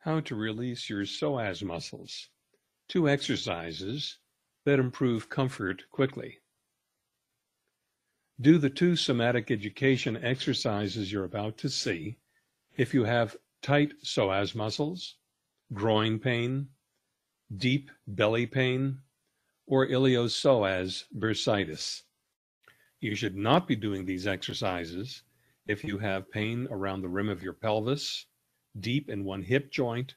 how to release your psoas muscles, 2 exercises that improve comfort quickly. Do the 2 somatic education exercises you're about to see if you have tight psoas muscles, groin pain, deep belly pain, or iliopsoas bursitis. You should not be doing these exercises if you have pain around the rim of your pelvis, deep in one hip joint,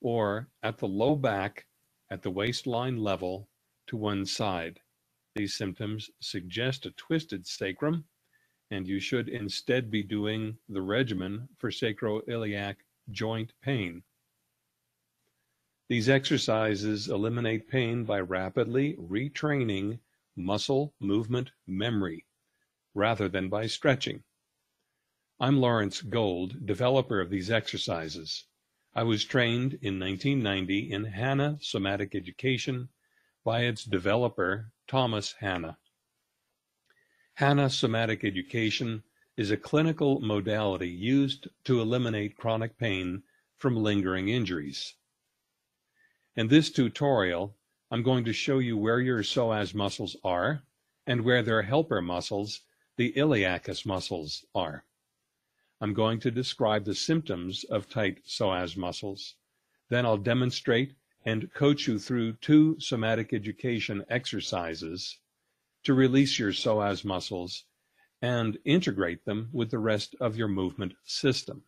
or at the low back at the waistline level to one side. These symptoms suggest a twisted sacrum, and you should instead be doing the regimen for sacroiliac joint pain. These exercises eliminate pain by rapidly retraining muscle movement memory rather than by stretching. I'm Lawrence Gold, developer of these exercises. I was trained in 1990 in Hanna Somatic Education by its developer, Thomas Hanna. Hanna Somatic Education is a clinical modality used to eliminate chronic pain from lingering injuries. In this tutorial, I'm going to show you where your psoas muscles are and where their helper muscles, the iliacus muscles, are. I'm going to describe the symptoms of tight psoas muscles. Then I'll demonstrate and coach you through 2 somatic education exercises to release your psoas muscles and integrate them with the rest of your movement system.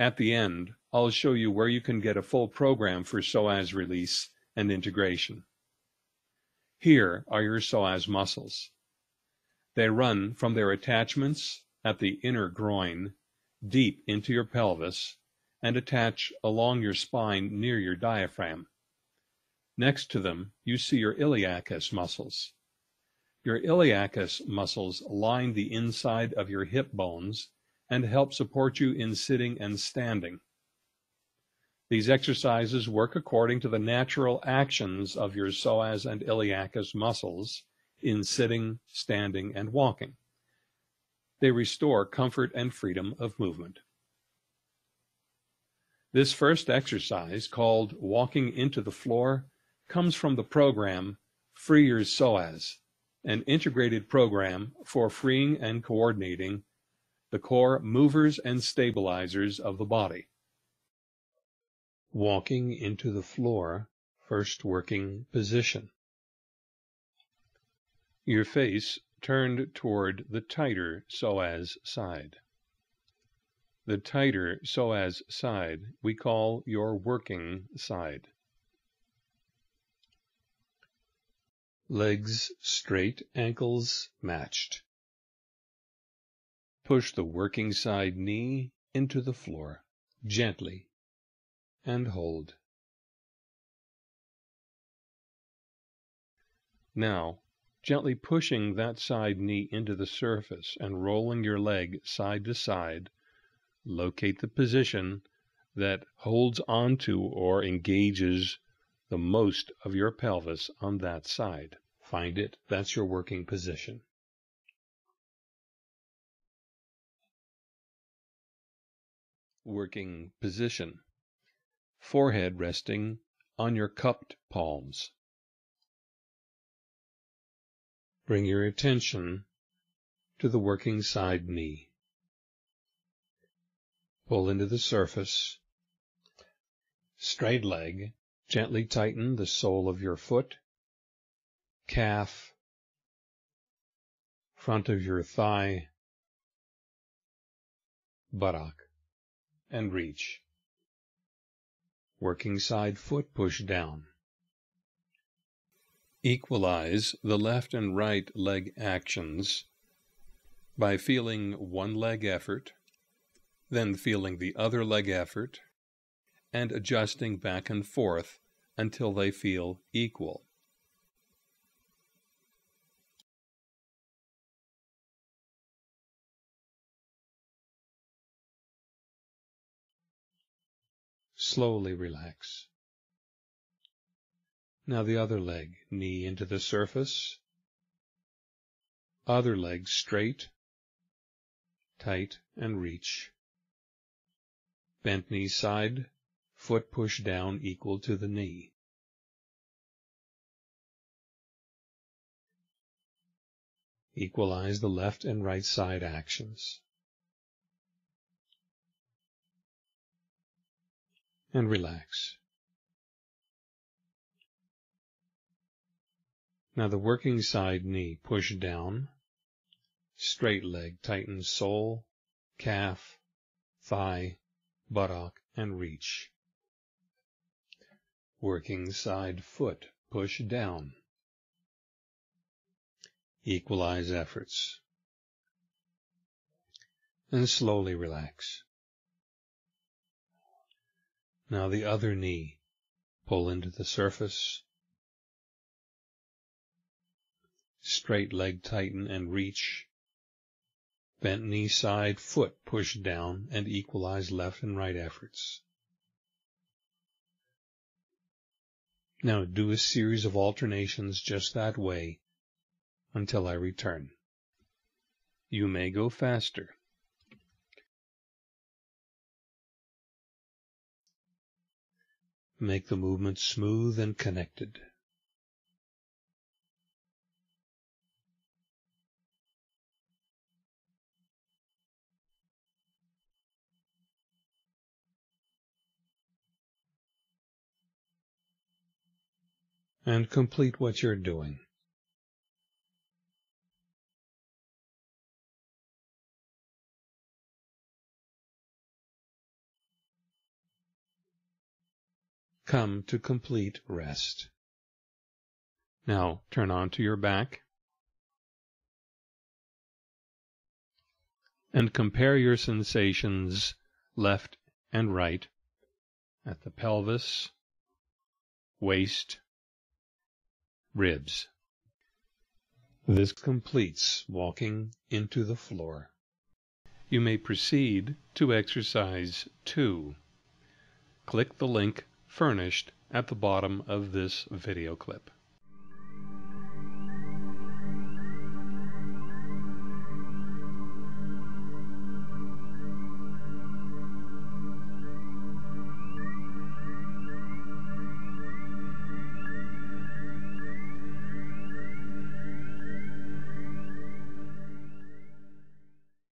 At the end, I'll show you where you can get a full program for psoas release and integration. Here are your psoas muscles. They run from their attachments at the inner groin deep into your pelvis and attach along your spine near your diaphragm. Next to them, you see your iliacus muscles. Your iliacus muscles line the inside of your hip bones and help support you in sitting and standing. These exercises work according to the natural actions of your psoas and iliacus muscles in sitting, standing, and walking. They restore comfort and freedom of movement. This first exercise, called walking into the floor, comes from the program Free Your Psoas, an integrated program for freeing and coordinating the core movers and stabilizers of the body. Walking into the floor, first working position. Your face turned toward the tighter psoas side. The tighter psoas side we call your working side. Legs straight, ankles matched. Push the working side knee into the floor, gently, and hold. Now, gently pushing that side knee into the surface and rolling your leg side to side, locate the position that holds onto or engages the most of your pelvis on that side. Find it. That's your working position. Working position. Forehead resting on your cupped palms. Bring your attention to the working side knee. Pull into the surface, straight leg, gently tighten the sole of your foot, calf, front of your thigh, buttock, and reach. Working side foot push down. Equalize the left and right leg actions by feeling one leg effort, then feeling the other leg effort, and adjusting back and forth until they feel equal. Slowly relax. Now the other leg, knee into the surface, other leg straight, tight, and reach. bent knee side, foot push down equal to the knee. Equalize the left and right side actions. And relax. Now the working side knee push down, straight leg tightens sole, calf, thigh, buttock, and reach. Working side foot push down. Equalize efforts. And slowly relax. Now the other knee, pull into the surface, straight leg tighten and reach, bent knee side, foot push down and equalize left and right efforts. Now do a series of alternations just that way until I return. You may go faster. Make the movement smooth and connected. And complete what you're doing. Come to complete rest. Now turn onto your back and compare your sensations left and right at the pelvis, waist, ribs. This completes walking into the floor. You may proceed to exercise 2. Click the link furnished at the bottom of this video clip.